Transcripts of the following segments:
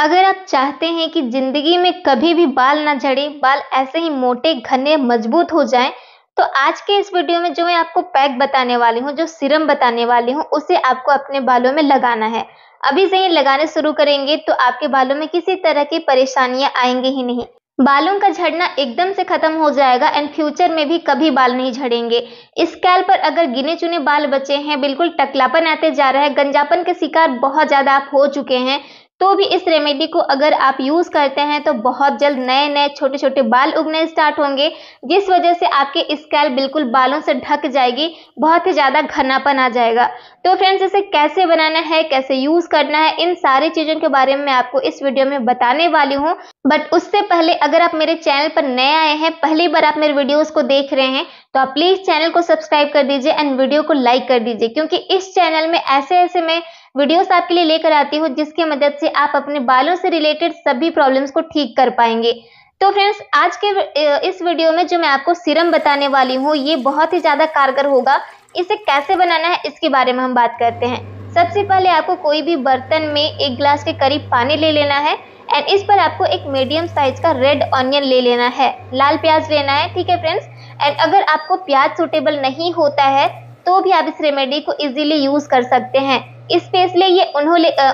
अगर आप चाहते हैं कि ज़िंदगी में कभी भी बाल ना झड़े, बाल ऐसे ही मोटे घने मजबूत हो जाएं, तो आज के इस वीडियो में जो मैं आपको पैक बताने वाली हूँ, जो सीरम बताने वाली हूँ, उसे आपको अपने बालों में लगाना है। अभी से ही लगाने शुरू करेंगे तो आपके बालों में किसी तरह की परेशानियाँ आएंगी ही नहीं। बालों का झड़ना एकदम से खत्म हो जाएगा एंड फ्यूचर में भी कभी बाल नहीं झड़ेंगे। स्कैल पर अगर गिने चुने बाल बचे हैं, बिल्कुल टकलापन आते जा रहा है, गंजापन के शिकार बहुत ज़्यादा आप हो चुके हैं, तो भी इस रेमेडी को अगर आप यूज़ करते हैं तो बहुत जल्द नए नए छोटे छोटे बाल उगने स्टार्ट होंगे, जिस वजह से आपके स्कैल्प बिल्कुल बालों से ढक जाएगी, बहुत ही ज़्यादा घनापन आ जाएगा। तो फ्रेंड्स, इसे कैसे बनाना है, कैसे यूज़ करना है, इन सारी चीज़ों के बारे में मैं आपको इस वीडियो में बताने वाली हूँ। बट उससे पहले अगर आप मेरे चैनल पर नए आए हैं, पहली बार आप मेरे वीडियोज़ को देख रहे हैं, तो आप प्लीज़ चैनल को सब्सक्राइब कर दीजिए एंड वीडियो को लाइक कर दीजिए, क्योंकि इस चैनल में ऐसे मैं वीडियोस आपके लिए लेकर आती हूँ जिसकी मदद से आप अपने बालों से रिलेटेड सभी प्रॉब्लम्स को ठीक कर पाएंगे। तो फ्रेंड्स, आज के इस वीडियो में जो मैं आपको सीरम बताने वाली हूँ, ये बहुत ही ज़्यादा कारगर होगा। इसे कैसे बनाना है इसके बारे में हम बात करते हैं। सबसे पहले आपको कोई भी बर्तन में 1 गिलास के करीब पानी ले लेना है एंड इस पर आपको एक मीडियम साइज का रेड ऑनियन ले लेना है, लाल प्याज लेना है, ठीक है फ्रेंड्स। एंड अगर आपको प्याज सूटेबल नहीं होता है तो भी आप इस रेमेडी को ईजिली यूज़ कर सकते हैं। स्पेशली ये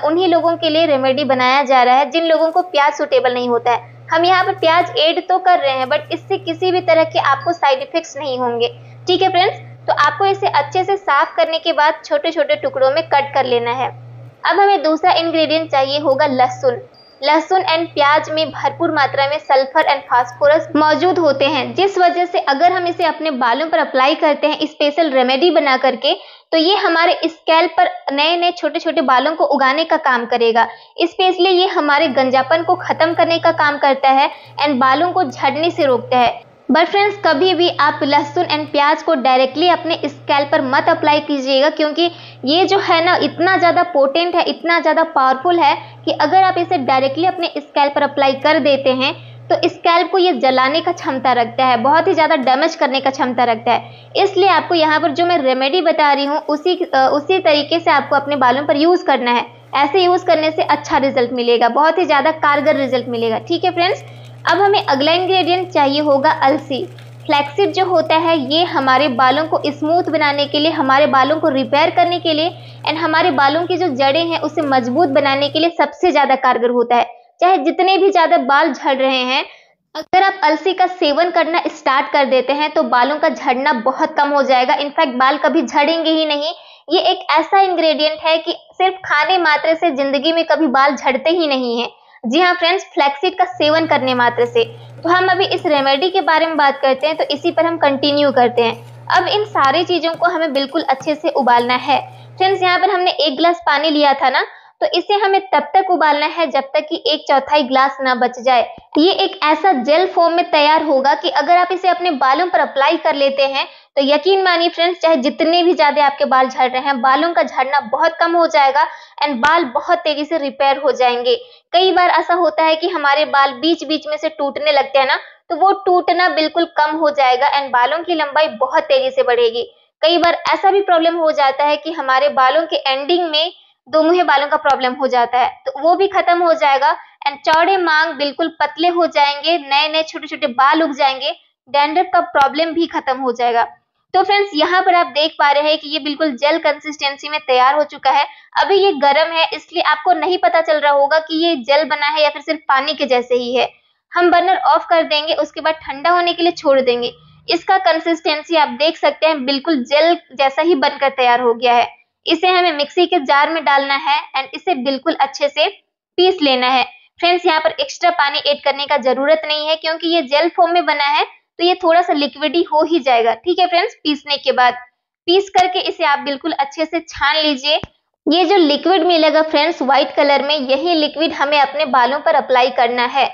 उन्हीं लोगों के लिए रेमेडी बनाया जा रहा है जिन लोगों को प्याज सूटेबल नहीं होता है। हम यहाँ पर प्याज ऐड तो कर रहे हैं बट इससे किसी भी तरह के आपको साइड इफेक्ट्स नहीं होंगे, ठीक है फ्रेंड्स। तो आपको इसे अच्छे से साफ करने के बाद छोटे छोटे टुकड़ों में कट कर लेना है। अब हमें दूसरा इंग्रेडिएंट चाहिए होगा लहसुन। लहसुन एंड प्याज में भरपूर मात्रा में सल्फर एंड फास्फोरस मौजूद होते हैं, जिस वजह से अगर हम इसे अपने बालों पर अप्लाई करते हैं स्पेशल रेमेडी बना करके, तो ये हमारे स्कैल्प पर नए नए छोटे छोटे बालों को उगाने का काम करेगा। स्पेशली ये हमारे गंजापन को खत्म करने का काम करता है एंड बालों को झड़ने से रोकता है। बट फ्रेंड्स, कभी भी आप लहसुन एंड प्याज को डायरेक्टली अपने स्कैल्प पर मत अप्लाई कीजिएगा, क्योंकि ये जो है ना इतना ज़्यादा पोटेंट है, इतना ज़्यादा पावरफुल है कि अगर आप इसे डायरेक्टली अपने स्कैल्प पर अप्लाई कर देते हैं तो स्कैल्प को ये जलाने का क्षमता रखता है, बहुत ही ज़्यादा डैमेज करने का क्षमता रखता है। इसलिए आपको यहाँ पर जो मैं रेमेडी बता रही हूँ उसी तरीके से आपको अपने बालों पर यूज़ करना है। ऐसे यूज़ करने से अच्छा रिजल्ट मिलेगा, बहुत ही ज़्यादा कारगर रिजल्ट मिलेगा, ठीक है फ्रेंड्स। अब हमें अगला इंग्रेडिएंट चाहिए होगा अलसी। फ्लैक्सीड जो होता है ये हमारे बालों को स्मूथ बनाने के लिए, हमारे बालों को रिपेयर करने के लिए एंड हमारे बालों की जो जड़ें हैं उसे मजबूत बनाने के लिए सबसे ज़्यादा कारगर होता है। चाहे जितने भी ज़्यादा बाल झड़ रहे हैं, अगर आप अलसी का सेवन करना स्टार्ट कर देते हैं तो बालों का झड़ना बहुत कम हो जाएगा। इनफैक्ट बाल कभी झड़ेंगे ही नहीं। ये एक ऐसा इंग्रेडिएंट है कि सिर्फ खाने मात्र से ज़िंदगी में कभी बाल झड़ते ही नहीं हैं। जी हाँ फ्रेंड्स, फ्लैक्सीड का सेवन करने मात्र से। तो हम अभी इस रेमेडी के बारे में बात करते हैं, तो इसी पर हम कंटिन्यू करते हैं। अब इन सारी चीज़ों को हमें बिल्कुल अच्छे से उबालना है। फ्रेंड्स, यहाँ पर हमने 1 गिलास पानी लिया था ना, तो इसे हमें तब तक उबालना है जब तक कि 1/4 गिलास ना बच जाए। ये एक ऐसा जेल फॉर्म में तैयार होगा कि अगर आप इसे अपने बालों पर अप्लाई कर लेते हैं तो यकीन मानिए फ्रेंड्स, चाहे जितने भी ज़्यादा आपके बाल झड़ रहे हैं, बालों का झड़ना बहुत कम हो जाएगा एंड बाल बहुत तेज़ी से रिपेयर हो जाएंगे। कई बार ऐसा होता है कि हमारे बाल बीच बीच में से टूटने लगते हैं ना, तो वो टूटना बिल्कुल कम हो जाएगा एंड बालों की लंबाई बहुत तेज़ी से बढ़ेगी। कई बार ऐसा भी प्रॉब्लम हो जाता है कि हमारे बालों के एंडिंग में 2 मुहे बालों का प्रॉब्लम हो जाता है, तो वो भी खत्म हो जाएगा एंड चौड़े मांग बिल्कुल पतले हो जाएंगे, नए नए छोटे छोटे बाल उग जाएंगे, डैंड्रफ का प्रॉब्लम भी खत्म हो जाएगा। तो फ्रेंड्स, यहाँ पर आप देख पा रहे हैं कि ये बिल्कुल जेल कंसिस्टेंसी में तैयार हो चुका है। अभी ये गर्म है इसलिए आपको नहीं पता चल रहा होगा कि ये जेल बना है या फिर सिर्फ पानी के जैसे ही है। हम बर्नर ऑफ कर देंगे, उसके बाद ठंडा होने के लिए छोड़ देंगे। इसका कंसिस्टेंसी आप देख सकते हैं, बिल्कुल जेल जैसा ही बनकर तैयार हो गया है। इसे हमें मिक्सी के जार में डालना है एंड इसे बिल्कुल अच्छे से पीस लेना है। फ्रेंड्स, यहाँ पर एक्स्ट्रा पानी ऐड करने का जरूरत नहीं है, क्योंकि ये जेल फॉर्म में बना है तो ये थोड़ा सा लिक्विडी हो ही जाएगा, ठीक है फ्रेंड्स। पीसने के बाद पीस करके इसे आप बिल्कुल अच्छे से छान लीजिए। ये जो लिक्विड मिलेगा फ्रेंड्स व्हाइट कलर में, यही लिक्विड हमें अपने बालों पर अप्लाई करना है।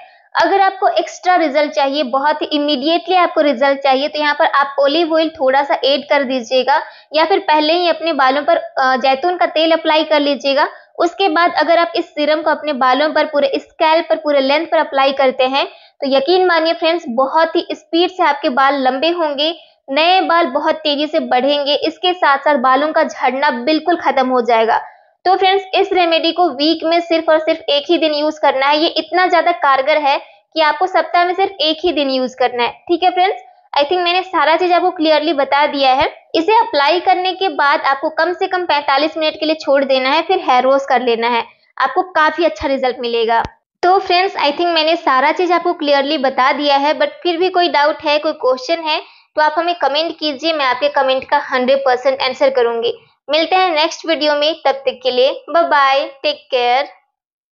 अगर आपको एक्स्ट्रा रिजल्ट चाहिए, बहुत ही इमीडिएटली आपको रिजल्ट चाहिए, तो यहाँ पर आप ओलिव ऑयल थोड़ा सा ऐड कर दीजिएगा या फिर पहले ही अपने बालों पर जैतून का तेल अप्लाई कर लीजिएगा। उसके बाद अगर आप इस सीरम को अपने बालों पर पूरे स्कैल्प पर पूरे लेंथ पर अप्लाई करते हैं तो यकीन मानिए फ्रेंड्स, बहुत ही स्पीड से आपके बाल लंबे होंगे, नए बाल बहुत तेजी से बढ़ेंगे, इसके साथ साथ बालों का झड़ना बिल्कुल खत्म हो जाएगा। तो फ्रेंड्स इस रेमेडी को वीक में सिर्फ और सिर्फ एक ही दिन यूज करना है। ये इतना ज्यादा कारगर है कि आपको सप्ताह में सिर्फ एक ही दिन यूज करना है। ठीक है फ्रेंड्स, आई थिंक मैंने सारा चीज आपको क्लियरली बता दिया है। इसे अप्लाई करने के बाद आपको कम से कम 45 मिनट के लिए छोड़ देना है, फिर हेयर वॉश कर लेना है, आपको काफी अच्छा रिजल्ट मिलेगा। तो फ्रेंड्स आई थिंक मैंने सारा चीज आपको क्लियरली बता दिया है, बट फिर भी कोई डाउट है, कोई क्वेश्चन है तो आप हमें कमेंट कीजिए, मैं आपके कमेंट का 100% आंसर करूंगी। मिलते हैं नेक्स्ट वीडियो में, तब तक के लिए बाय बाय, टेक केयर।